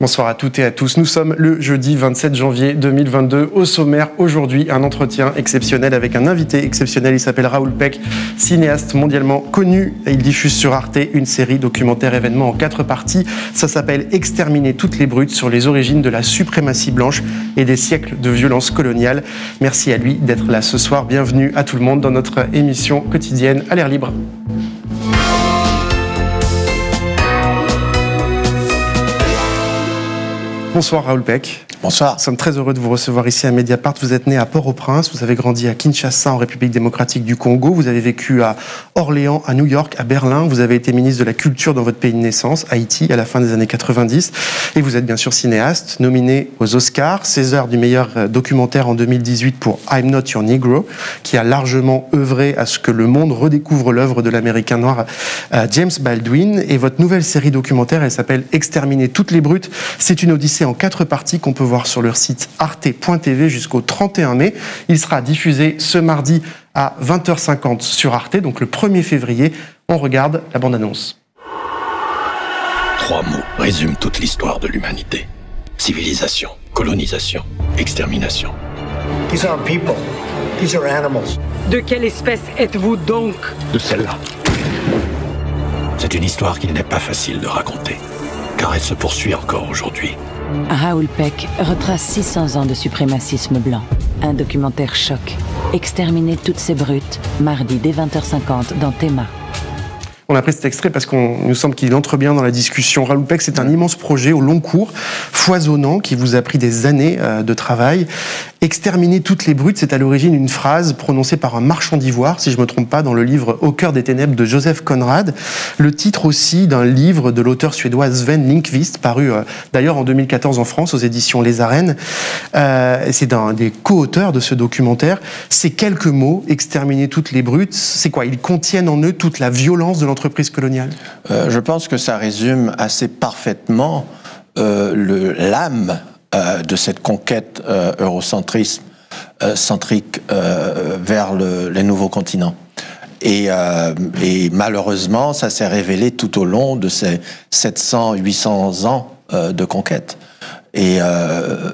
Bonsoir à toutes et à tous, nous sommes le jeudi 27 janvier 2022. Au sommaire, aujourd'hui, un entretien exceptionnel avec un invité exceptionnel. Il s'appelle Raoul Peck, cinéaste mondialement connu. Il diffuse sur Arte une série documentaire événement en 4 parties. Ça s'appelle « Exterminer toutes les brutes » sur les origines de la suprématie blanche et des siècles de violence coloniale. Merci à lui d'être là ce soir. Bienvenue à tout le monde dans notre émission quotidienne « À l'air libre ». Bonsoir Raoul Peck. Bonsoir. Nous sommes très heureux de vous recevoir ici à Mediapart. Vous êtes né à Port-au-Prince, vous avez grandi à Kinshasa en République démocratique du Congo, vous avez vécu à Orléans, à New York, à Berlin, vous avez été ministre de la Culture dans votre pays de naissance, Haïti, à la fin des années 90. Et vous êtes bien sûr cinéaste, nominé aux Oscars, César du meilleur documentaire en 2018 pour I'm Not Your Negro, qui a largement œuvré à ce que le monde redécouvre l'œuvre de l'Américain noir James Baldwin. Et votre nouvelle série documentaire, elle s'appelle « Exterminer toutes les brutes ». C'est une odyssée en 4 parties qu'on peut voir sur leur site arte.tv jusqu'au 31 mai. Il sera diffusé ce mardi à 20h50 sur Arte, donc le 1er février. On regarde la bande-annonce. 3 mots résument toute l'histoire de l'humanité. Civilisation, colonisation, extermination. These are people. These are animals. De quelle espèce êtes-vous donc? De celle-là. C'est une histoire qu'il n'est pas facile de raconter, car elle se poursuit encore aujourd'hui. Raoul Peck retrace 600 ans de suprémacisme blanc. Un documentaire choc. Exterminer toutes ces brutes, mardi dès 20h50 dans Théma. On a pris cet extrait parce qu'on nous semble qu'il entre bien dans la discussion. Raoul Peck, c'est un immense projet au long cours, foisonnant, qui vous a pris des années de travail. Exterminer toutes les brutes, c'est à l'origine une phrase prononcée par un marchand d'ivoire, si je ne me trompe pas, dans le livre Au cœur des ténèbres de Joseph Conrad. Le titre aussi d'un livre de l'auteur suédois Sven Linkvist, paru d'ailleurs en 2014 en France aux éditions Les Arènes. C'est un des co-auteurs de ce documentaire. Ces quelques mots, exterminer toutes les brutes, c'est quoi? Ils contiennent en eux toute la violence de l'entreprise coloniale? Je pense que ça résume assez parfaitement l'âme de cette conquête centrique vers les nouveaux continents. Et malheureusement, ça s'est révélé tout au long de ces 700-800 ans de conquête. Et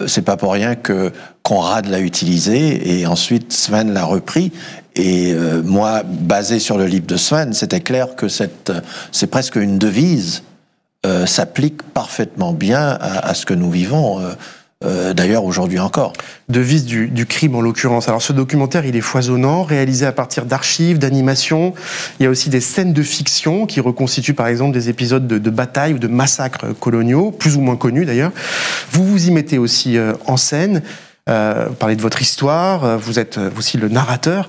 c'est pas pour rien que Conrad l'a utilisé, et ensuite Sven l'a repris. Et moi, basé sur le livre de Sven, c'était clair que c'est presque une devise. S'applique parfaitement bien à ce que nous vivons, d'ailleurs aujourd'hui encore. Devise du crime en l'occurrence. Alors ce documentaire, il est foisonnant, réalisé à partir d'archives, d'animations. Il y a aussi des scènes de fiction qui reconstituent par exemple des épisodes de batailles ou de massacres coloniaux, plus ou moins connus d'ailleurs. Vous vous y mettez aussi en scène, vous parlez de votre histoire, vous êtes aussi le narrateur.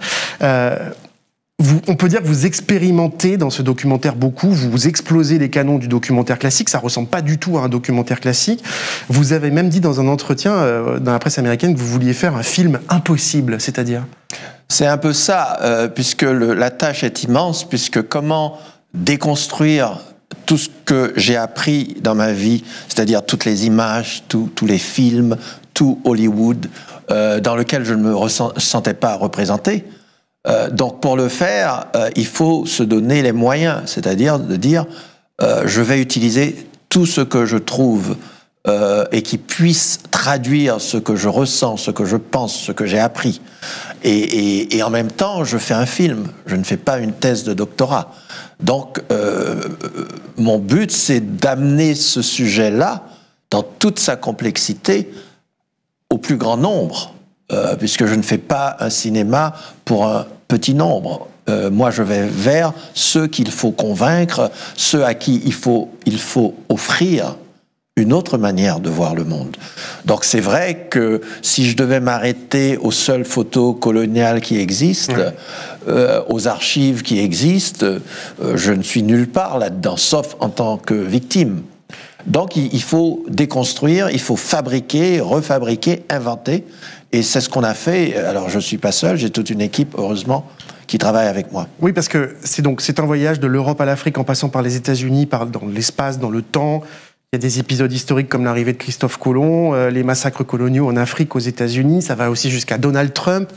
On peut dire que vous expérimentez dans ce documentaire beaucoup, vous explosez les canons du documentaire classique, ça ressemble pas du tout à un documentaire classique. Vous avez même dit dans un entretien dans la presse américaine que vous vouliez faire un film impossible, c'est-à-dire? C'est un peu ça, puisque la tâche est immense, puisque comment déconstruire tout ce que j'ai appris dans ma vie, c'est-à-dire toutes les images, tous les films, tout Hollywood, dans lequel je ne me sentais pas représenté. Donc pour le faire, il faut se donner les moyens, c'est-à-dire de dire je vais utiliser tout ce que je trouve et qui puisse traduire ce que je ressens, ce que je pense, ce que j'ai appris. Et en même temps, je fais un film, je ne fais pas une thèse de doctorat. Donc mon but, c'est d'amener ce sujet-là, dans toute sa complexité, au plus grand nombre. Puisque je ne fais pas un cinéma pour un petit nombre. Moi, je vais vers ceux qu'il faut convaincre, ceux à qui il faut offrir une autre manière de voir le monde. Donc c'est vrai que si je devais m'arrêter aux seules photos coloniales qui existent, oui, aux archives qui existent, je ne suis nulle part là-dedans, sauf en tant que victime. Donc il faut déconstruire, il faut fabriquer, refabriquer, inventer. Et c'est ce qu'on a fait. Alors je ne suis pas seul, j'ai toute une équipe, heureusement, qui travaille avec moi. Oui, parce que c'est un voyage de l'Europe à l'Afrique en passant par les États-Unis, dans l'espace, dans le temps. Il y a des épisodes historiques comme l'arrivée de Christophe Colomb, les massacres coloniaux en Afrique, aux États-Unis, ça va aussi jusqu'à Donald Trump.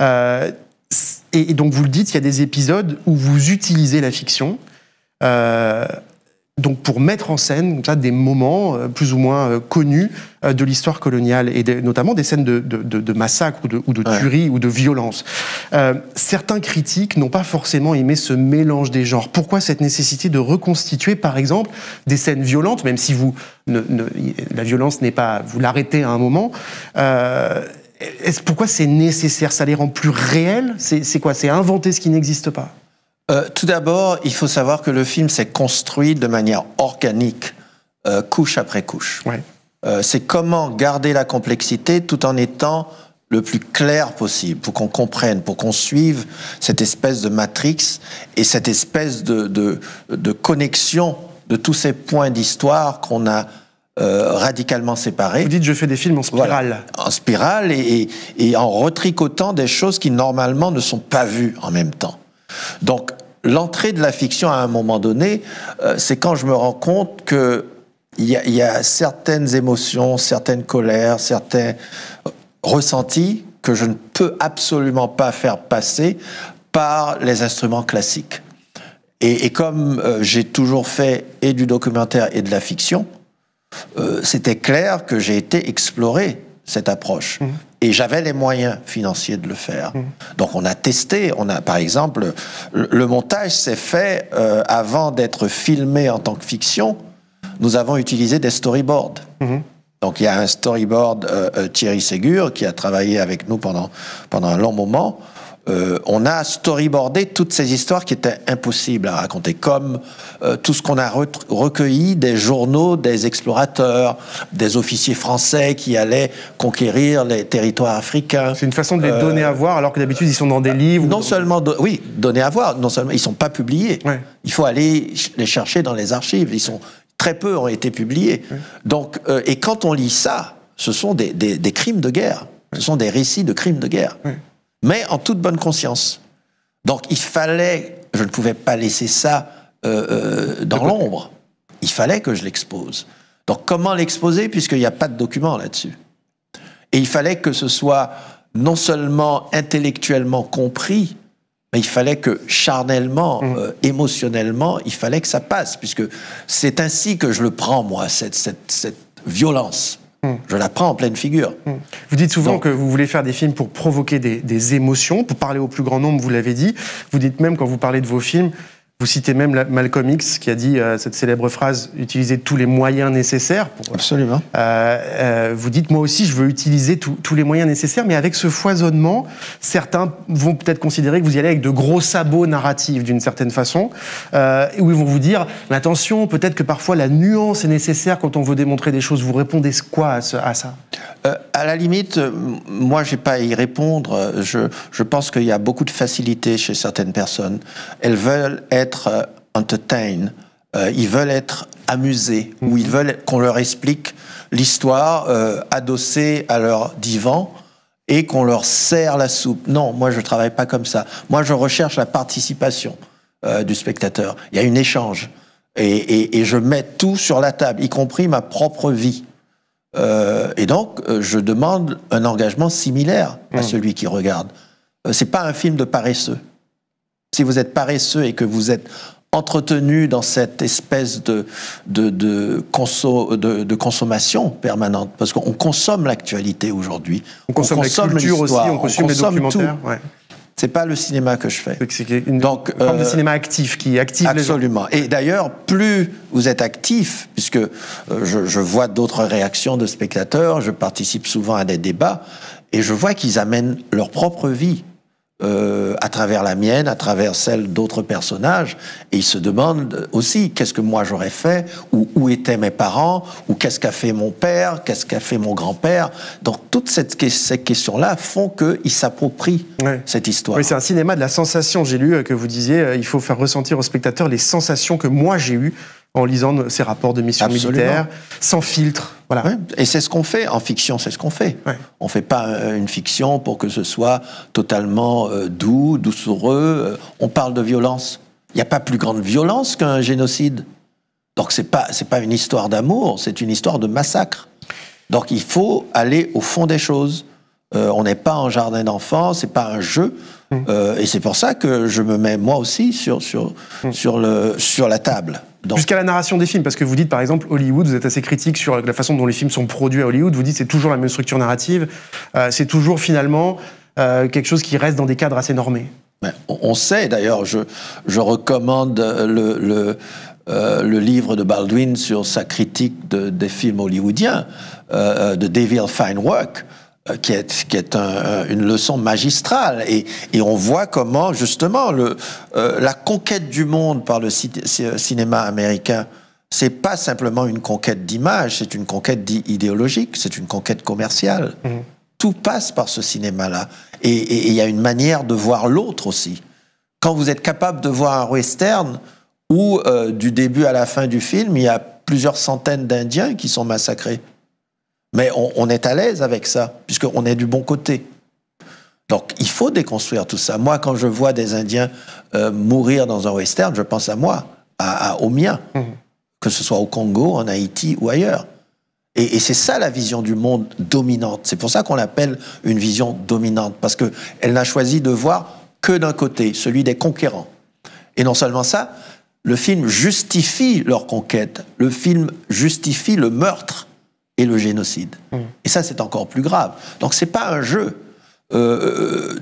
Et donc vous le dites, il y a des épisodes où vous utilisez la fiction. donc pour mettre en scène comme ça, des moments plus ou moins connus de l'histoire coloniale, et notamment des scènes de massacres ou de tueries ou de violences. Certains critiques n'ont pas forcément aimé ce mélange des genres. Pourquoi cette nécessité de reconstituer, par exemple, des scènes violentes, même si vous la violence n'est pas... Vous l'arrêtez à un moment. Pourquoi c'est nécessaire? Ça les rend plus réels? C'est quoi? C'est inventer ce qui n'existe pas? Tout d'abord, il faut savoir que le film s'est construit de manière organique, couche après couche. Ouais. C'est comment garder la complexité tout en étant le plus clair possible, pour qu'on comprenne, pour qu'on suive cette espèce de matrix et cette espèce de connexion de tous ces points d'histoire qu'on a radicalement séparés. Vous dites, je fais des films en spirale. Voilà, en spirale et en retricotant des choses qui, normalement, ne sont pas vues en même temps. Donc, l'entrée de la fiction, à un moment donné, c'est quand je me rends compte que il y a certaines émotions, certaines colères, certains ressentis que je ne peux absolument pas faire passer par les instruments classiques. Et comme j'ai toujours fait et du documentaire et de la fiction, c'était clair que j'ai été explorer cette approche. Mmh. Et j'avais les moyens financiers de le faire. Mmh. Donc on a testé, on a, par exemple, le montage s'est fait avant d'être filmé en tant que fiction, nous avons utilisé des storyboards. Mmh. Donc il y a un storyboard Thierry Ségur qui a travaillé avec nous pendant un long moment. On a storyboardé toutes ces histoires qui étaient impossibles à raconter, comme tout ce qu'on a recueilli des journaux des explorateurs, des officiers français qui allaient conquérir les territoires africains. C'est une façon de les donner à voir, alors que d'habitude ils sont dans des livres. Non seulement, oui, donner à voir, non seulement ils ne sont pas publiés. Ouais. Il faut aller les chercher dans les archives. Ils sont très peu ont été publiés. Ouais. Donc, et quand on lit ça, ce sont des crimes de guerre. Ouais. Ce sont des récits de crimes de guerre. Ouais. Mais en toute bonne conscience. Donc il fallait, je ne pouvais pas laisser ça dans l'ombre. Il fallait que je l'expose. Donc comment l'exposer puisqu'il n'y a pas de document là-dessus? Et il fallait que ce soit non seulement intellectuellement compris, mais il fallait que charnellement, émotionnellement, il fallait que ça passe, puisque c'est ainsi que je le prends, moi, cette violence. Je la prends en pleine figure. Vous dites souvent que vous voulez faire des films pour provoquer des émotions, pour parler au plus grand nombre, vous l'avez dit. Vous dites même, quand vous parlez de vos films, vous citez même Malcolm X qui a dit cette célèbre phrase « Utilisez tous les moyens nécessaires ». Absolument. Vous dites « Moi aussi, je veux utiliser tous les moyens nécessaires », mais avec ce foisonnement, certains vont peut-être considérer que vous y allez avec de gros sabots narratifs, d'une certaine façon, où ils vont vous dire « Attention, peut-être que parfois la nuance est nécessaire quand on veut démontrer des choses ». Vous répondez quoi à ça? À la limite, moi, je n'ai pas à y répondre. Je pense qu'il y a beaucoup de facilité chez certaines personnes. Elles veulent être entertained, ils veulent être amusés, ou ils veulent qu'on leur explique l'histoire adossée à leur divan et qu'on leur serre la soupe. Non, moi je ne travaille pas comme ça. Moi je recherche la participation du spectateur. Il y a un échange et je mets tout sur la table, y compris ma propre vie. Et donc je demande un engagement similaire à celui qui regarde. Ce n'est pas un film de paresseux. Si vous êtes paresseux et que vous êtes entretenu dans cette espèce de consommation permanente, parce qu'on consomme l'actualité aujourd'hui, on consomme la culture aussi, on consomme les documentaires. Ouais. C'est pas le cinéma que je fais. C'est une forme de cinéma actif qui active les gens. Absolument. Et d'ailleurs, plus vous êtes actif, puisque je vois d'autres réactions de spectateurs, je participe souvent à des débats, et je vois qu'ils amènent leur propre vie. À travers la mienne, à travers celle d'autres personnages, et ils se demandent aussi qu'est-ce que moi j'aurais fait, ou où étaient mes parents, ou qu'est-ce qu'a fait mon père, qu'est-ce qu'a fait mon grand-père. Donc toutes ces questions-là font qu'ils s'approprient cette histoire. Oui, c'est un cinéma de la sensation. J'ai lu que vous disiez il faut faire ressentir aux spectateurs les sensations que moi j'ai eues en lisant ces rapports de missions militaires, sans filtre. Voilà. Ouais. Et c'est ce qu'on fait en fiction, c'est ce qu'on fait. Ouais. On ne fait pas une fiction pour que ce soit totalement doux, doucereux. On parle de violence. Il n'y a pas plus grande violence qu'un génocide. Donc ce n'est pas une histoire d'amour, c'est une histoire de massacre. Donc il faut aller au fond des choses. On n'est pas en jardin d'enfants, c'est pas un jeu. Et c'est pour ça que je me mets moi aussi sur la table. Jusqu'à la narration des films, parce que vous dites par exemple Hollywood, vous êtes assez critique sur la façon dont les films sont produits à Hollywood, vous dites c'est toujours la même structure narrative, c'est toujours finalement quelque chose qui reste dans des cadres assez normés. Ben, on sait d'ailleurs, je recommande le livre de Baldwin sur sa critique des films hollywoodiens, de Devil Fine Work, qui est une leçon magistrale. Et on voit comment, justement, la conquête du monde par le cinéma américain, c'est pas simplement une conquête d'image, c'est une conquête idéologique, c'est une conquête commerciale. Mmh. Tout passe par ce cinéma-là. Et il y a une manière de voir l'autre aussi. Quand vous êtes capable de voir un western où, du début à la fin du film, il y a plusieurs centaines d'Indiens qui sont massacrés. Mais on est à l'aise avec ça, puisqu'on est du bon côté. Donc, il faut déconstruire tout ça. Moi, quand je vois des Indiens mourir dans un western, je pense à moi, au mien, que ce soit au Congo, en Haïti ou ailleurs. Et c'est ça la vision du monde dominante. C'est pour ça qu'on l'appelle une vision dominante, parce qu'elle n'a choisi de voir que d'un côté, celui des conquérants. Et non seulement ça, le film justifie leur conquête, le film justifie le meurtre et le génocide. Mmh. Et ça, c'est encore plus grave. Donc c'est pas un jeu.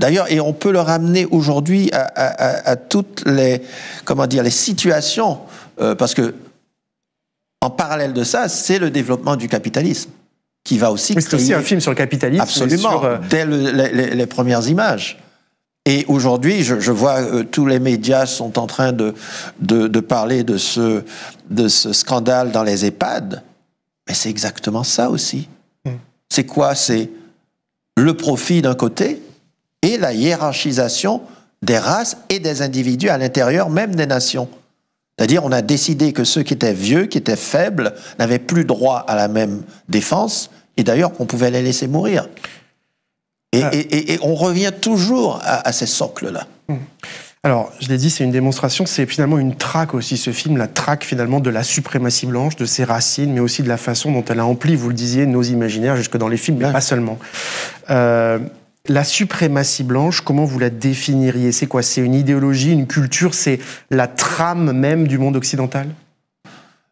D'ailleurs, et on peut le ramener aujourd'hui à toutes les, comment dire, les situations, parce que en parallèle de ça, c'est le développement du capitalisme qui va aussi créer... C'est aussi un film sur le capitalisme. Absolument, sur... dès les premières images. Et aujourd'hui, je vois tous les médias sont en train de parler de ce scandale dans les EHPAD. Mais c'est exactement ça aussi. Mmh. C'est quoi? C'est le profit d'un côté et la hiérarchisation des races et des individus à l'intérieur même des nations. C'est-à-dire, on a décidé que ceux qui étaient vieux, qui étaient faibles, n'avaient plus droit à la même défense, et d'ailleurs qu'on pouvait les laisser mourir. Et on revient toujours à ces socles-là. Alors, je l'ai dit, c'est une démonstration, c'est finalement une traque aussi, ce film, la traque finalement de la suprématie blanche, de ses racines, mais aussi de la façon dont elle a empli, vous le disiez, nos imaginaires, jusque dans les films, mais pas seulement. La suprématie blanche, comment vous la définiriez? C'est quoi? C'est une idéologie, une culture? C'est la trame même du monde occidental?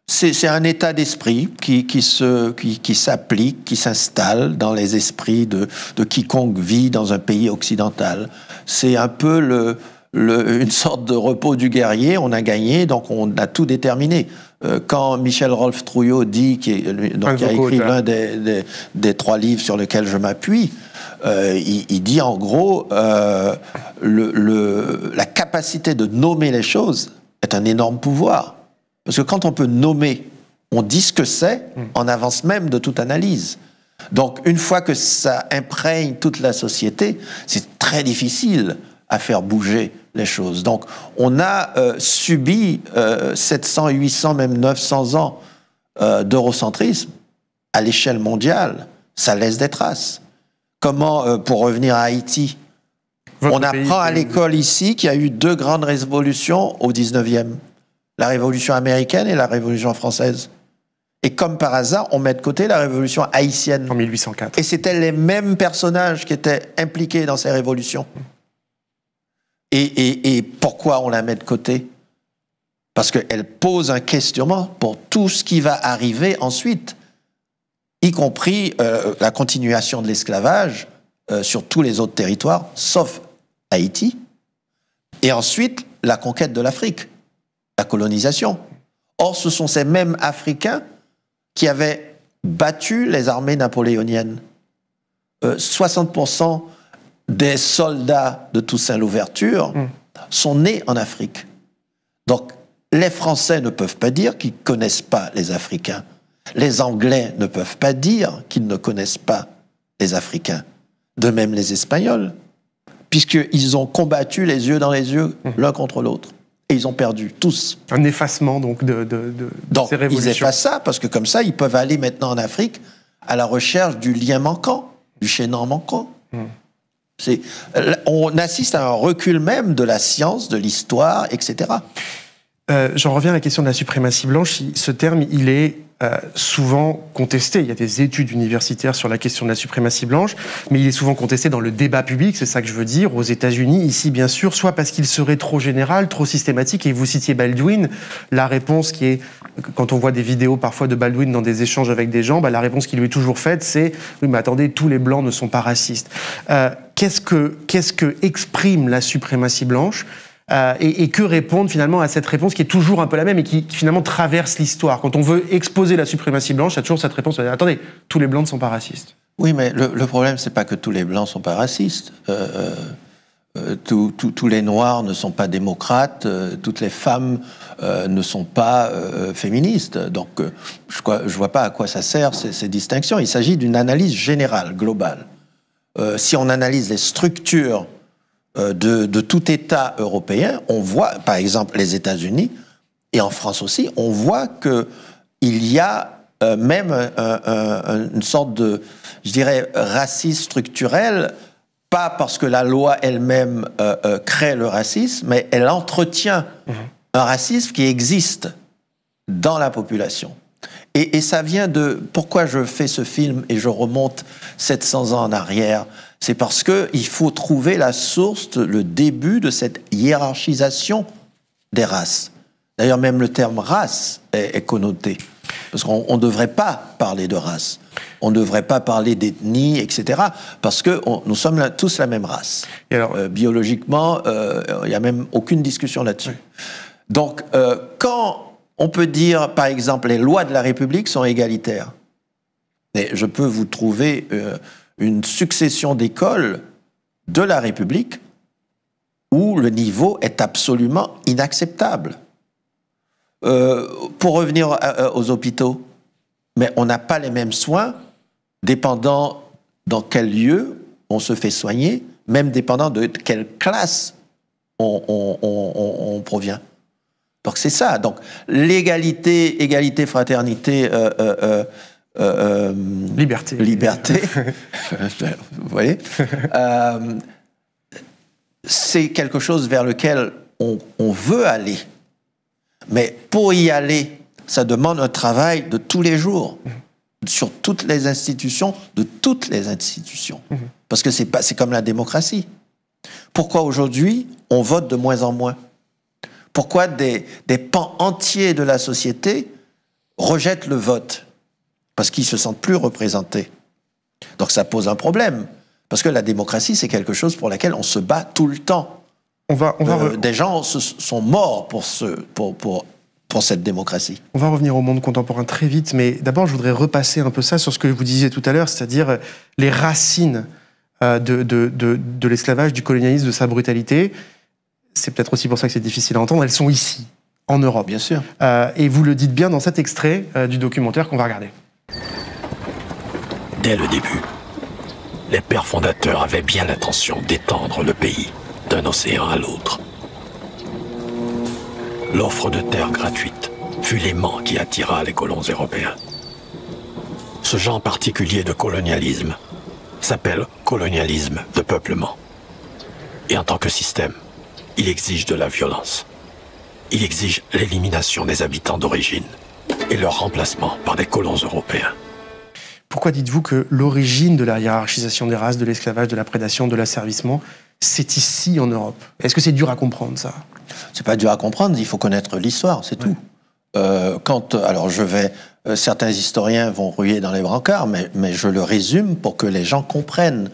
C'est un état d'esprit qui s'applique, qui s'installe dans les esprits de quiconque vit dans un pays occidental. C'est un peu une sorte de repos du guerrier. On a gagné, donc on a tout déterminé. Quand Michel Rolfe Trouillot dit, qui a écrit l'un des trois livres sur lesquels je m'appuie, il dit en gros la capacité de nommer les choses est un énorme pouvoir. Parce que quand on peut nommer, on dit ce que c'est en avance même de toute analyse. Donc une fois que ça imprègne toute la société, c'est très difficile à faire bouger les choses. Donc on a subi 700, 800, même 900 ans d'eurocentrisme à l'échelle mondiale. Ça laisse des traces. Comment, pour revenir à Haïti, on apprend à l'école ici qu'il y a eu deux grandes révolutions au 19e. La révolution américaine et la révolution française. Et comme par hasard, on met de côté la révolution haïtienne. En 1804. Et c'était les mêmes personnages qui étaient impliqués dans ces révolutions. Et pourquoi on la met de côté? Parce qu'elle pose un questionnement pour tout ce qui va arriver ensuite, y compris la continuation de l'esclavage sur tous les autres territoires, sauf Haïti, et ensuite la conquête de l'Afrique, la colonisation. Or, ce sont ces mêmes Africains qui avaient battu les armées napoléoniennes. 60% des soldats de Toussaint-L'Ouverture sont nés en Afrique. Donc, les Français ne peuvent pas dire qu'ils ne connaissent pas les Africains. Les Anglais ne peuvent pas dire qu'ils ne connaissent pas les Africains. De même les Espagnols, puisqu'ils ont combattu les yeux dans les yeux, l'un contre l'autre. Et ils ont perdu, tous. Un effacement, donc, de ces révolutions. Ils effacent ça, parce que comme ça, ils peuvent aller maintenant en Afrique à la recherche du lien manquant, du chaînon manquant. On assiste à un recul même de la science, de l'histoire, etc. J'en reviens à la question de la suprématie blanche. Ce terme, il est souvent contesté. Il y a des études universitaires sur la question de la suprématie blanche, mais il est souvent contesté dans le débat public, c'est ça que je veux dire, aux États-Unis, ici bien sûr, soit parce qu'il serait trop général, trop systématique, et vous citiez Baldwin, la réponse qui est, quand on voit des vidéos parfois de Baldwin dans des échanges avec des gens, bah, la réponse qui lui est toujours faite, c'est « oui mais attendez, tous les blancs ne sont pas racistes ». Qu'est-ce que exprime la suprématie blanche ? Et que répondre finalement à cette réponse qui est toujours un peu la même et qui finalement traverse l'histoire. Quand on veut exposer la suprématie blanche, il y a toujours cette réponse, attendez, tous les blancs ne sont pas racistes. Oui, mais le problème, c'est pas que tous les blancs ne sont pas racistes. Tous les noirs ne sont pas démocrates, toutes les femmes ne sont pas féministes. Donc je vois pas à quoi ça sert ces distinctions. Il s'agit d'une analyse générale, globale. Si on analyse les structures de tout État européen, on voit, par exemple, les États-Unis et en France aussi, on voit que il y a même une sorte de, je dirais, racisme structurel, pas parce que la loi elle-même crée le racisme, mais elle entretient un racisme qui existe dans la population. Et ça vient de... Pourquoi je fais ce film et je remonte 700 ans en arrière ? C'est parce qu'il faut trouver la source, le début de cette hiérarchisation des races. D'ailleurs, même le terme « race » est connoté. Parce qu'on ne devrait pas parler de race. On ne devrait pas parler d'ethnie, etc. Parce que nous sommes tous la même race. Et alors, biologiquement, il n'y a même aucune discussion là-dessus. Oui. Donc, quand on peut dire, par exemple, les lois de la République sont égalitaires. Et je peux vous trouver... une succession d'écoles de la République où le niveau est absolument inacceptable. Pour revenir aux hôpitaux, mais on n'a pas les mêmes soins dépendant dans quel lieu on se fait soigner, même dépendant de quelle classe on provient. Donc c'est ça. Donc l'égalité, fraternité... liberté. Liberté. Vous voyez, c'est quelque chose vers lequel on veut aller. Mais pour y aller, ça demande un travail de tous les jours, sur toutes les institutions, de toutes les institutions. Parce que c'est comme la démocratie. Pourquoi aujourd'hui, on vote de moins en moins? Pourquoi des pans entiers de la société rejettent le vote? Parce qu'ils ne se sentent plus représentés. Donc ça pose un problème. Parce que la démocratie, c'est quelque chose pour laquelle on se bat tout le temps. Des gens sont morts pour cette démocratie. On va revenir au monde contemporain très vite, mais d'abord, je voudrais repasser un peu ça sur ce que vous disiez tout à l'heure, c'est-à-dire les racines de l'esclavage, du colonialisme, de sa brutalité. C'est peut-être aussi pour ça que c'est difficile à entendre. Elles sont ici, en Europe. Bien sûr. Et vous le dites bien dans cet extrait du documentaire qu'on va regarder. Dès le début, les pères fondateurs avaient bien l'intention d'étendre le pays d'un océan à l'autre. L'offre de terre gratuite fut l'aimant qui attira les colons européens. Ce genre particulier de colonialisme s'appelle colonialisme de peuplement. Et en tant que système, il exige de la violence. Il exige l'élimination des habitants d'origine et leur remplacement par des colons européens. Pourquoi dites-vous que l'origine de la hiérarchisation des races, de l'esclavage, de la prédation, de l'asservissement, c'est ici en Europe? Est-ce que c'est dur à comprendre, ça? C'est pas dur à comprendre, il faut connaître l'histoire, c'est tout. Certains historiens vont ruer dans les brancards, mais je le résume pour que les gens comprennent.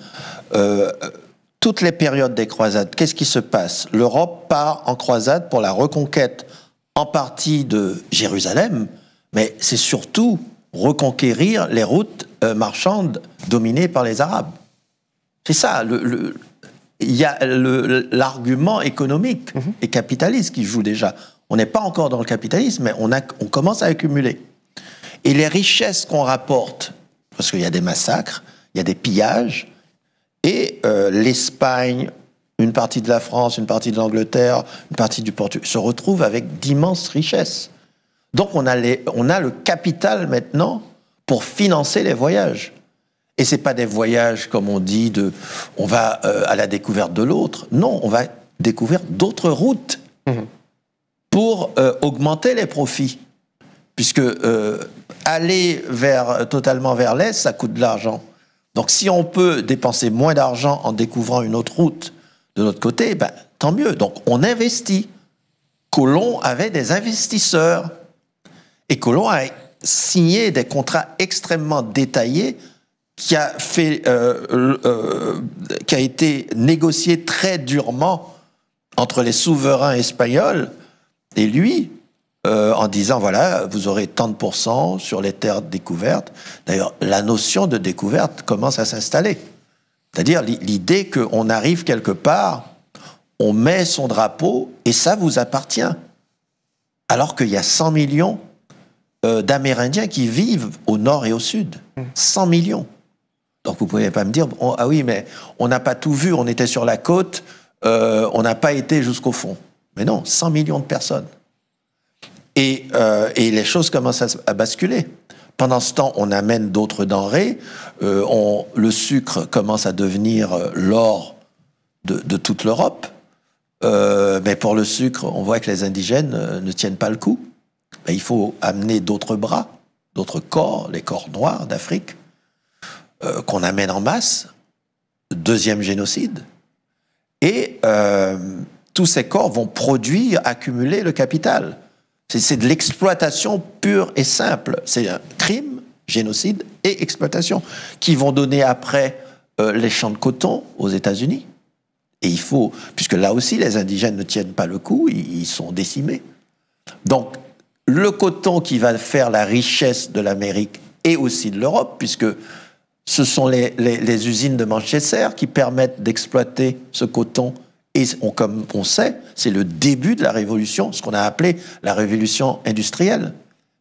Toutes les périodes des croisades, qu'est-ce qui se passe? L'Europe part en croisade pour la reconquête en partie de Jérusalem, mais c'est surtout reconquérir les routes marchandes dominées par les Arabes. C'est ça, il y a l'argument économique et capitaliste qui joue déjà. On n'est pas encore dans le capitalisme, mais on commence à accumuler. Et les richesses qu'on rapporte, parce qu'il y a des massacres, il y a des pillages, et l'Espagne, une partie de la France, une partie de l'Angleterre, une partie du Portugal, se retrouvent avec d'immenses richesses. Donc on a le capital maintenant pour financer les voyages. Et ce n'est pas des voyages, comme on dit, on va à la découverte de l'autre. Non, on va découvrir d'autres routes pour augmenter les profits. Puisque aller vers, totalement vers l'Est, ça coûte de l'argent. Donc si on peut dépenser moins d'argent en découvrant une autre route de notre côté, ben, tant mieux. Donc on investit. Colomb avait des investisseurs. Et Colomb a signé des contrats extrêmement détaillés qui a été négocié très durement entre les souverains espagnols et lui, en disant, voilà, vous aurez tant de % sur les terres découvertes. D'ailleurs, la notion de découverte commence à s'installer. C'est-à-dire l'idée qu'on arrive quelque part, on met son drapeau et ça vous appartient. Alors qu'il y a 100 millions d'Amérindiens qui vivent au nord et au sud. 100 millions. Donc vous ne pouvez pas me dire, ah oui, mais on n'a pas tout vu, on était sur la côte, on n'a pas été jusqu'au fond. Mais non, 100 millions de personnes. Et les choses commencent à basculer. Pendant ce temps, on amène d'autres denrées, le sucre commence à devenir l'or de toute l'Europe, mais pour le sucre, on voit que les indigènes ne tiennent pas le coup. Ben, il faut amener d'autres bras, d'autres corps, les corps noirs d'Afrique, qu'on amène en masse, deuxième génocide, et tous ces corps vont produire, accumuler le capital. C'est de l'exploitation pure et simple. C'est un crime, génocide et exploitation qui vont donner après les champs de coton aux États-Unis. Et il faut, puisque là aussi les indigènes ne tiennent pas le coup, ils sont décimés. Donc le coton qui va faire la richesse de l'Amérique et aussi de l'Europe, puisque ce sont les usines de Manchester qui permettent d'exploiter ce coton. Et comme on sait, c'est le début de la révolution, ce qu'on a appelé la révolution industrielle.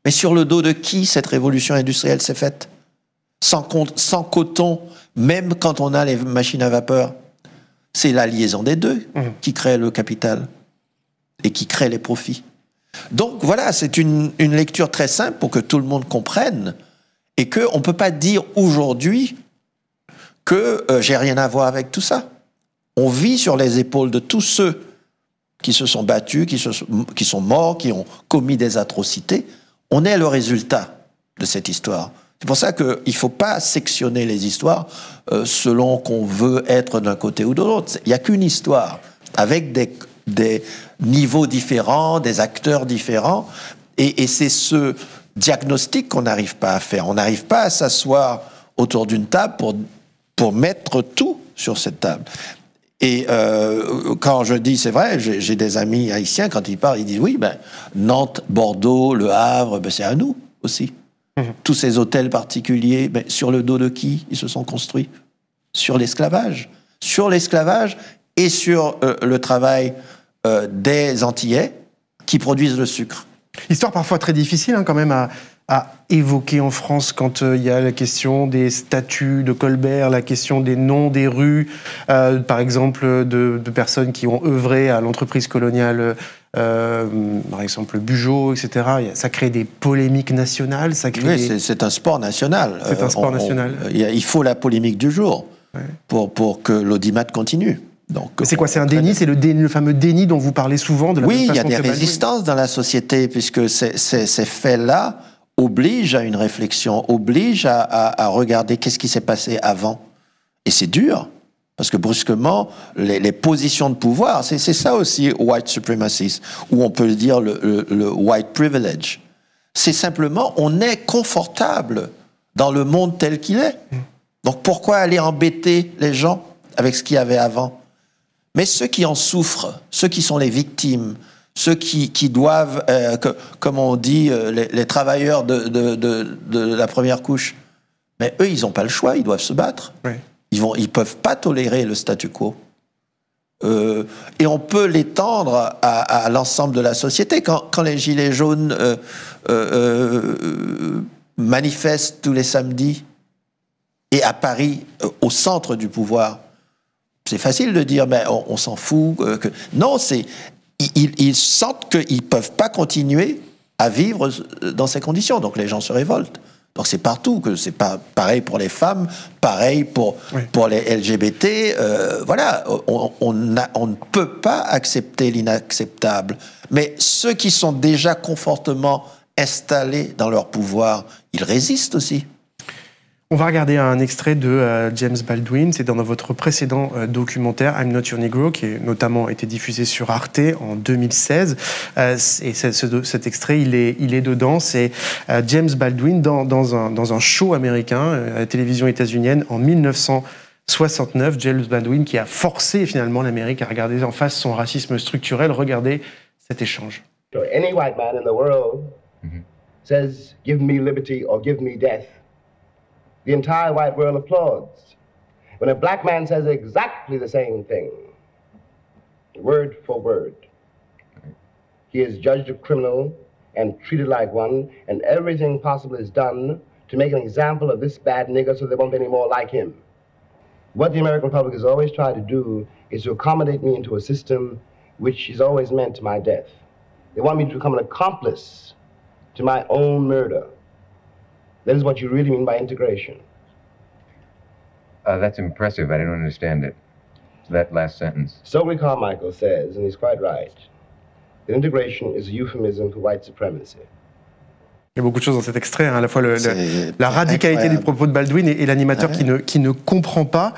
Mais sur le dos de qui cette révolution industrielle s'est faite? Sans coton, même quand on a les machines à vapeur. C'est la liaison des deux qui crée le capital et qui crée les profits. Donc voilà, c'est une lecture très simple pour que tout le monde comprenne et qu'on ne peut pas dire aujourd'hui que j'ai rien à voir avec tout ça. On vit sur les épaules de tous ceux qui se sont battus, qui sont morts, qui ont commis des atrocités. On est le résultat de cette histoire. C'est pour ça qu'il ne faut pas sectionner les histoires selon qu'on veut être d'un côté ou de l'autre. Il n'y a qu'une histoire, avec des niveaux différents, des acteurs différents. Et c'est ce diagnostic qu'on n'arrive pas à faire. On n'arrive pas à s'asseoir autour d'une table pour mettre tout sur cette table. Et quand je dis, c'est vrai, j'ai des amis haïtiens, quand ils parlent, ils disent, oui, ben, Nantes, Bordeaux, Le Havre, ben, c'est à nous aussi. Tous ces hôtels particuliers, ben, sur le dos de qui ils se sont construits? Sur l'esclavage. Sur l'esclavage et sur le travail des Antillais qui produisent le sucre. Histoire parfois très difficile hein, quand même à évoqué en France quand il y a la question des statues de Colbert, la question des noms des rues, par exemple de personnes qui ont œuvré à l'entreprise coloniale, par exemple Bugeaud, etc. Ça crée des polémiques nationales. Ça crée oui, c'est un sport national. C'est un sport national. Il faut la polémique du jour pour que l'audimat continue. C'est quoi? C'est un déni? C'est le fameux déni dont vous parlez souvent? De la oui, il y a des résistances dans la société puisque ces faits-là oblige à une réflexion, oblige à regarder qu'est-ce qui s'est passé avant. Et c'est dur, parce que brusquement, les positions de pouvoir, c'est ça aussi, white supremacy, ou on peut dire le white privilege. C'est simplement, on est confortable dans le monde tel qu'il est. Donc pourquoi aller embêter les gens avec ce qu'il y avait avant? Mais ceux qui en souffrent, ceux qui sont les victimes, ceux qui doivent, comme on dit, les travailleurs de la première couche, mais eux, ils n'ont pas le choix, ils doivent se battre. Oui. Ils peuvent pas tolérer le statu quo. Et on peut l'étendre à l'ensemble de la société. Quand les Gilets jaunes manifestent tous les samedis, et à Paris, au centre du pouvoir, c'est facile de dire, mais on s'en fout. Non, c'est... Ils sentent qu'ils ne peuvent pas continuer à vivre dans ces conditions. Donc les gens se révoltent. Donc c'est partout. C'est pareil pour les femmes, pareil pour les LGBT. Voilà, on ne peut pas accepter l'inacceptable. Mais ceux qui sont déjà confortablement installés dans leur pouvoir, ils résistent aussi. On va regarder un extrait de James Baldwin, c'est dans votre précédent documentaire I'm Not Your Negro, qui a notamment été diffusé sur Arte en 2016. Et cet extrait, il est dedans, c'est James Baldwin dans un show américain, à la télévision états-unienne, en 1969. James Baldwin qui a forcé finalement l'Amérique à regarder en face son racisme structurel. Regardez cet échange. Any white man in the world says, give me liberty or give me death. The entire white world applauds. When a black man says exactly the same thing, word for word, he is judged a criminal and treated like one, and everything possible is done to make an example of this bad nigger so there won't be any more like him. What the American public has always tried to do is to accommodate me into a system which is always meant to my death. They want me to become an accomplice to my own murder. That is what you really mean by integration. That's impressive. I didn't understand it. That last sentence. Stokely Carmichael says, and he's quite right, that integration is a euphemism for white supremacy. Il y a beaucoup de choses dans cet extrait, hein, à la fois la radicalité des propos de Baldwin et l'animateur qui ne comprend pas.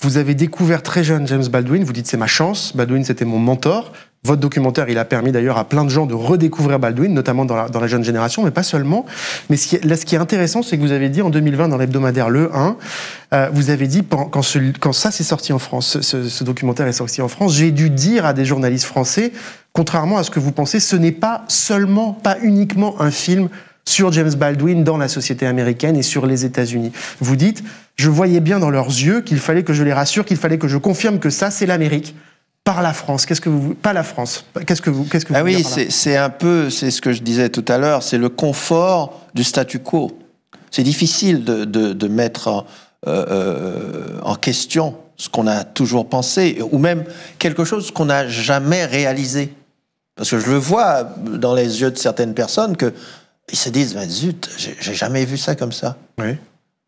Vous avez découvert très jeune James Baldwin, vous dites c'est ma chance, Baldwin c'était mon mentor. Votre documentaire, il a permis d'ailleurs à plein de gens de redécouvrir Baldwin, notamment dans la jeune génération, mais pas seulement. Mais ce qui est intéressant, c'est que vous avez dit en 2020 dans l'hebdomadaire Le 1, vous avez dit, quand ça s'est sorti en France, ce documentaire est sorti en France, j'ai dû dire à des journalistes français, contrairement à ce que vous pensez, ce n'est pas seulement, pas uniquement un film sur James Baldwin dans la société américaine et sur les États-Unis. Vous dites, je voyais bien dans leurs yeux qu'il fallait que je les rassure, qu'il fallait que je confirme que ça, c'est l'Amérique. Par la France, qu'est-ce que vous... Pas la France, qu'est-ce que vous ah oui, c'est un peu, c'est ce que je disais tout à l'heure, c'est le confort du statu quo. C'est difficile de mettre en question ce qu'on a toujours pensé, ou même quelque chose qu'on n'a jamais réalisé. Parce que je le vois dans les yeux de certaines personnes, qu'ils se disent, bah, zut, j'ai jamais vu ça comme ça. Oui.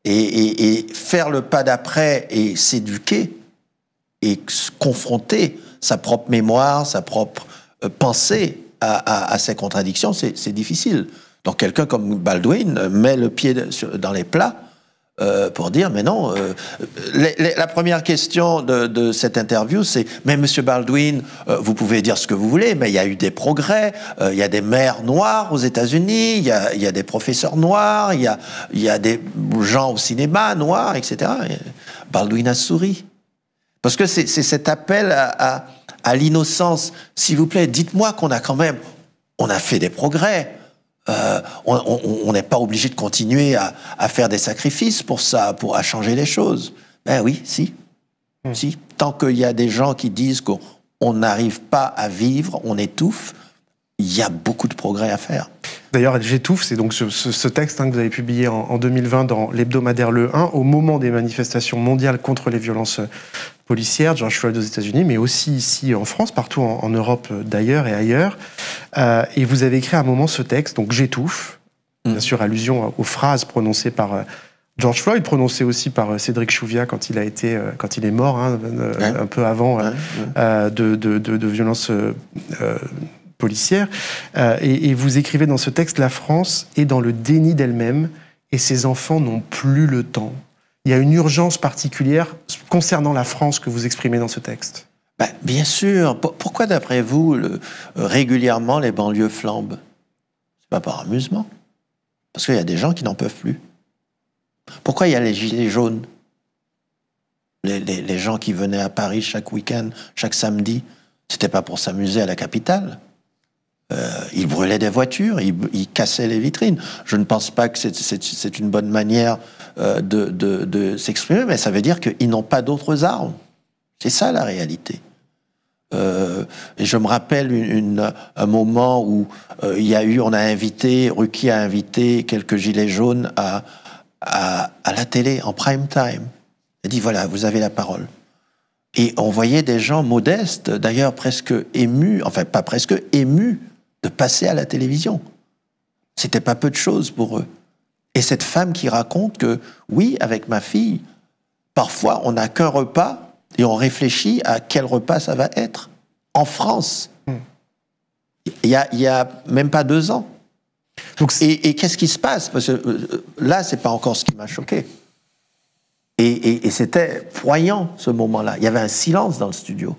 Et faire le pas d'après et s'éduquer, et se confronter sa propre mémoire, sa propre pensée à ces contradictions, c'est difficile. Donc quelqu'un comme Baldwin met le pied dans les plats pour dire, mais non, la première question de cette interview, c'est, mais monsieur Baldwin, vous pouvez dire ce que vous voulez, mais il y a eu des progrès, il y a des maires noirs aux États-Unis, il y a des professeurs noirs, il y a des gens au cinéma noirs, etc. Baldwin a souri. Parce que c'est cet appel à l'innocence. S'il vous plaît, dites-moi qu'on a quand même... On a fait des progrès. On n'est pas obligé de continuer à faire des sacrifices pour ça, à changer les choses. Ben oui, si. Si. Tant qu'il y a des gens qui disent qu'on n'arrive pas à vivre, on étouffe, il y a beaucoup de progrès à faire. D'ailleurs, J'étouffe, c'est donc ce texte que vous avez publié en 2020 dans l'hebdomadaire Le 1, au moment des manifestations mondiales contre les violences policières, George Floyd aux États-Unis, mais aussi ici en France, partout en Europe d'ailleurs et ailleurs. Et vous avez écrit à un moment ce texte, donc J'étouffe, bien sûr allusion aux phrases prononcées par George Floyd, prononcé aussi par Cédric Chouviat quand il est mort, hein, un peu avant de violences policière, et vous écrivez dans ce texte « La France est dans le déni d'elle-même et ses enfants n'ont plus le temps ». Il y a une urgence particulière concernant la France que vous exprimez dans ce texte. Ben, bien sûr. Pourquoi, d'après vous, régulièrement, les banlieues flambent? C'est pas par amusement. Parce qu'il y a des gens qui n'en peuvent plus. Pourquoi il y a les gilets jaunes? Les gens qui venaient à Paris chaque week-end, chaque samedi, c'était pas pour s'amuser à la capitale. Ils brûlaient des voitures, ils cassaient les vitrines. Je ne pense pas que c'est une bonne manière de s'exprimer, mais ça veut dire qu'ils n'ont pas d'autres armes. C'est ça la réalité. Et je me rappelle un moment où Ruquier a invité quelques gilets jaunes à la télé, en prime time. Il a dit, voilà, vous avez la parole. Et on voyait des gens modestes, d'ailleurs presque émus, enfin pas presque, émus de passer à la télévision. C'était pas peu de choses pour eux. Et cette femme qui raconte que, oui, avec ma fille, parfois on n'a qu'un repas et on réfléchit à quel repas ça va être. En France, il y a même pas 2 ans. Donc, et qu'est-ce qui se passe? Parce que là, c'est pas encore ce qui m'a choqué. Et c'était poignant, ce moment-là. Il y avait un silence dans le studio.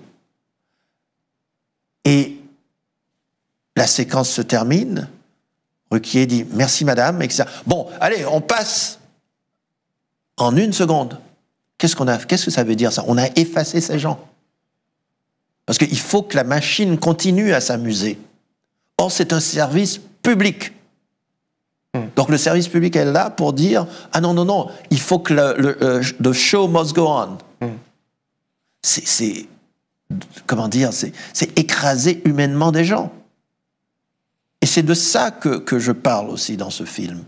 Et la séquence se termine. Ruquier dit « Merci, madame ». Bon, allez, on passe en une seconde. Qu'est-ce que ça veut dire, ça? On a effacé ces gens. Parce qu'il faut que la machine continue à s'amuser. Or, c'est un service public. Donc le service public est là pour dire « Ah non, non, non, il faut que the show must go on ». C'est, comment dire, c'est écraser humainement des gens. Et c'est de ça que je parle aussi dans ce film.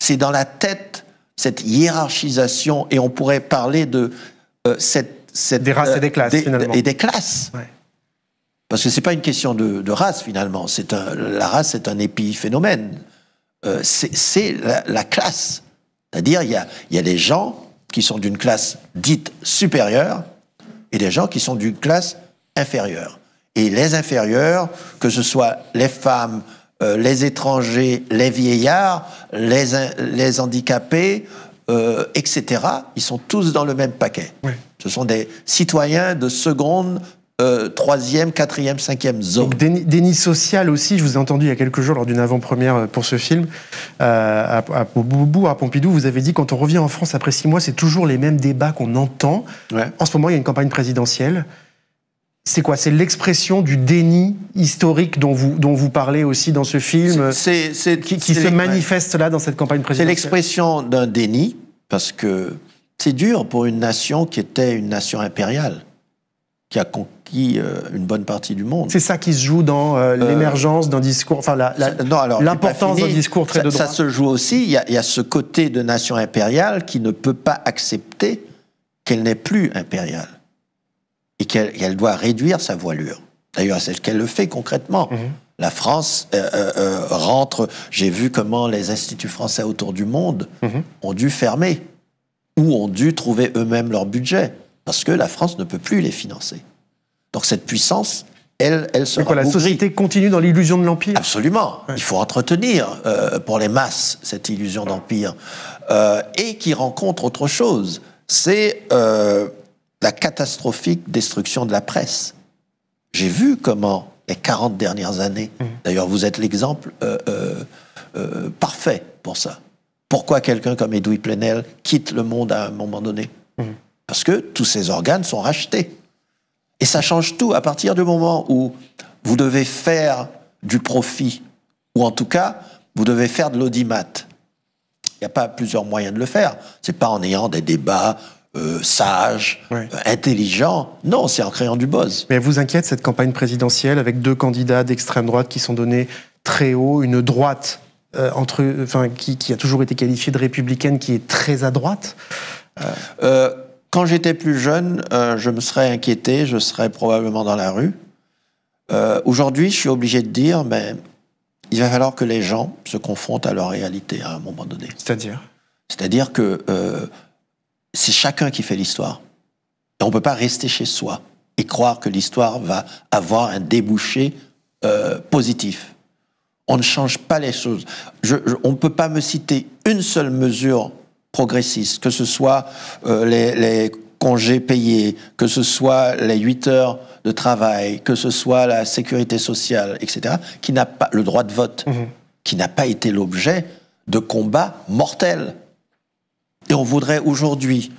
C'est dans la tête, cette hiérarchisation, et on pourrait parler de des races et des classes, finalement. Et des classes. Ouais. Parce que ce n'est pas une question de race, finalement. La race, c'est un épiphénomène. C'est la classe. C'est-à-dire, il y a des gens qui sont d'une classe dite supérieure et des gens qui sont d'une classe inférieure. Et les inférieurs, que ce soit les femmes, les étrangers, les vieillards, les handicapés, etc., ils sont tous dans le même paquet. Oui. Ce sont des citoyens de seconde, troisième, quatrième, cinquième zone. Donc déni social aussi, je vous ai entendu il y a quelques jours lors d'une avant-première pour ce film, à Pompidou, vous avez dit quand on revient en France après 6 mois, c'est toujours les mêmes débats qu'on entend. Ouais. En ce moment, il y a une campagne présidentielle. C'est quoi? C'est l'expression du déni historique dont vous parlez aussi dans ce film, qui se manifeste là dans cette campagne présidentielle. C'est l'expression d'un déni, parce que c'est dur pour une nation qui était une nation impériale, qui a conquis une bonne partie du monde. C'est ça qui se joue dans l'émergence d'un discours, enfin l'importance d'un discours très de droite. Ça se joue aussi, il y a ce côté de nation impériale qui ne peut pas accepter qu'elle n'est plus impériale et qu'elle doit réduire sa voilure. D'ailleurs, c'est ce qu'elle le fait concrètement. Mmh. La France rentre, j'ai vu comment les instituts français autour du monde ont dû fermer ou ont dû trouver eux-mêmes leur budget, parce que la France ne peut plus les financer. Donc cette puissance, elle se rabougrit. La société continue dans l'illusion de l'Empire. Absolument. Ouais. Il faut entretenir pour les masses cette illusion d'Empire. Et qui rencontre autre chose. C'est la catastrophique destruction de la presse. J'ai vu comment, les 40 dernières années, d'ailleurs vous êtes l'exemple parfait pour ça. Pourquoi quelqu'un comme Edoui Plenel quitte le Monde à un moment donné? Parce que tous ces organes sont rachetés. Et ça change tout. À partir du moment où vous devez faire du profit, ou en tout cas, vous devez faire de l'audimat, il n'y a pas plusieurs moyens de le faire. Ce n'est pas en ayant des débats sages, intelligents. Non, c'est en créant du buzz. Mais elle vous inquiète, cette campagne présidentielle, avec 2 candidats d'extrême droite qui sont donnés très haut, une droite qui a toujours été qualifiée de républicaine, qui est très à droite? Quand j'étais plus jeune, je me serais inquiété, je serais probablement dans la rue. Aujourd'hui, je suis obligé de dire, mais il va falloir que les gens se confrontent à leur réalité à un moment donné. C'est-à-dire? C'est-à-dire que c'est chacun qui fait l'histoire. On ne peut pas rester chez soi et croire que l'histoire va avoir un débouché positif. On ne change pas les choses. On ne peut pas me citer une seule mesure progressistes, que ce soit les congés payés, que ce soit les 8 heures de travail, que ce soit la sécurité sociale, etc., qui n'a pas le droit de vote, qui n'a pas été l'objet de combats mortels. Et on voudrait aujourd'hui,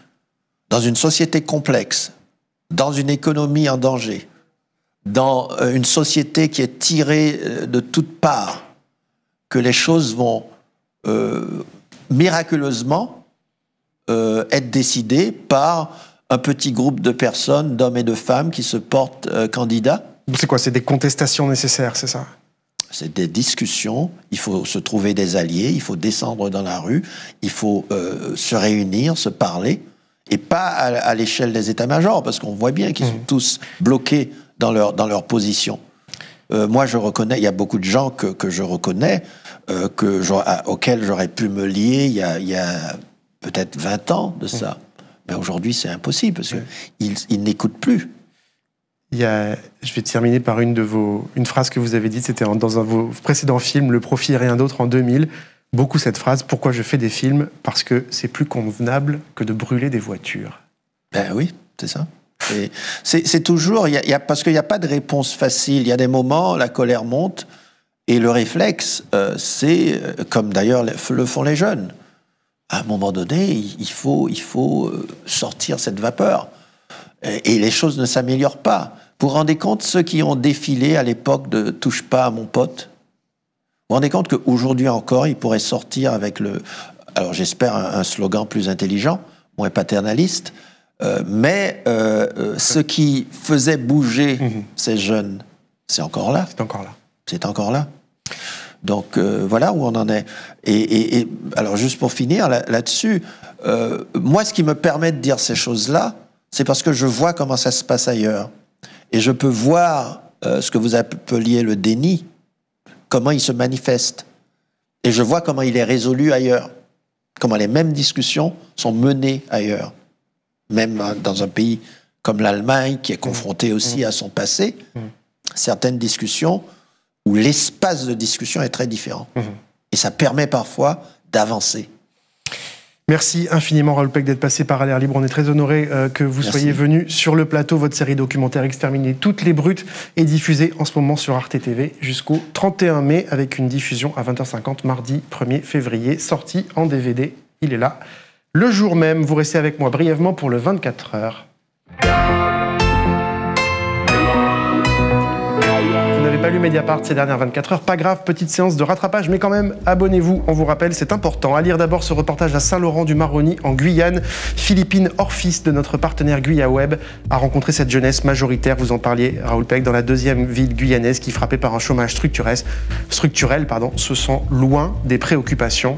dans une société complexe, dans une économie en danger, dans une société qui est tirée de toutes parts, que les choses vont miraculeusement être décidé par un petit groupe de personnes, d'hommes et de femmes, qui se portent candidats. C'est quoi? C'est des contestations nécessaires, c'est ça? C'est des discussions, il faut se trouver des alliés, il faut descendre dans la rue, il faut se réunir, se parler, et pas à l'échelle des états-majors, parce qu'on voit bien qu'ils sont tous bloqués dans leur position. Moi, je reconnais, il y a beaucoup de gens que je reconnais, auxquels j'aurais pu me lier il y a peut-être 20 ans de ça. Mais aujourd'hui, c'est impossible, parce qu'ils n'écoutent plus. Je vais terminer par une phrase que vous avez dite, c'était dans un de vos précédents films, Le Profit et rien d'autre, en 2000. Beaucoup cette phrase, pourquoi je fais des films? Parce que c'est plus convenable que de brûler des voitures. Ben oui, c'est ça. C'est toujours, parce qu'il n'y a pas de réponse facile. Il y a des moments, la colère monte, et le réflexe, c'est, comme d'ailleurs le font les jeunes, à un moment donné, il faut sortir cette vapeur. Et les choses ne s'améliorent pas. Vous vous rendez compte, ceux qui ont défilé à l'époque de « Touche pas à mon pote », vous vous rendez compte qu'aujourd'hui encore, ils pourraient sortir avec le... Alors j'espère un slogan plus intelligent, moins paternaliste, ce qui faisait bouger ces jeunes, c'est encore là. C'est encore là. C'est encore là. Donc voilà où on en est. Et alors juste pour finir là-dessus, moi ce qui me permet de dire ces choses-là, c'est parce que je vois comment ça se passe ailleurs. Et je peux voir ce que vous appeliez le déni, comment il se manifeste. Et je vois comment il est résolu ailleurs. Comment les mêmes discussions sont menées ailleurs. Même dans un pays comme l'Allemagne, qui est confronté aussi à son passé, certaines discussions où l'espace de discussion est très différent. Et ça permet parfois d'avancer. Merci infiniment, Raoul Peck, d'être passé par À l'air libre. On est très honoré que vous soyez venu sur le plateau. Votre série documentaire Exterminer toutes les brutes est diffusée en ce moment sur Arte TV jusqu'au 31 mai avec une diffusion à 20h50 mardi 1er février. Sorti en DVD, il est là. Le jour même, vous restez avec moi brièvement pour le 24 heures. Vous n'avez pas lu Mediapart ces dernières 24 heures, pas grave, petite séance de rattrapage, mais quand même, abonnez-vous, on vous rappelle, c'est important. À lire d'abord ce reportage à Saint-Laurent-du-Maroni, en Guyane. Philippine Orfis, de notre partenaire GuyaWeb, a rencontré cette jeunesse majoritaire, vous en parliez, Raoul Peck, dans la deuxième ville guyanaise qui, frappée par un chômage structurel, se sent loin des préoccupations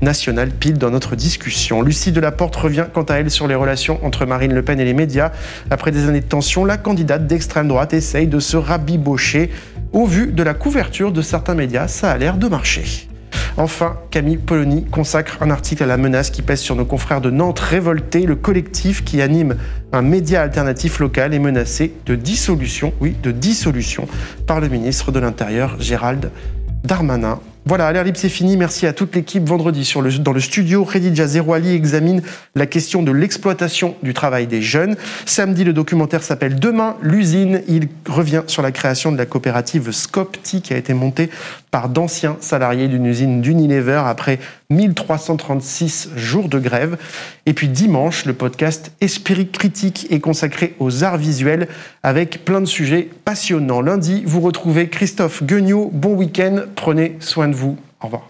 nationale, pile dans notre discussion. Lucie Delaporte revient quant à elle sur les relations entre Marine Le Pen et les médias. Après des années de tension, la candidate d'extrême droite essaye de se rabibocher. Au vu de la couverture de certains médias, ça a l'air de marcher. Enfin, Camille Poloni consacre un article à la menace qui pèse sur nos confrères de Nantes révoltés. Le collectif qui anime un média alternatif local est menacé de dissolution, oui, de dissolution, par le ministre de l'Intérieur, Gérald Darmanin. Voilà, à l'air libre, c'est fini. Merci à toute l'équipe. Vendredi, dans le studio, Khadija Zerouali examine la question de l'exploitation du travail des jeunes. Samedi, le documentaire s'appelle « Demain, l'usine ». Il revient sur la création de la coopérative Scopti, qui a été montée par d'anciens salariés d'une usine d'Unilever après 1336 jours de grève. Et puis dimanche, le podcast « Esprit critique » est consacré aux arts visuels avec plein de sujets passionnants. Lundi, vous retrouvez Christophe Guignot. Bon week-end, prenez soin de vous. Au revoir.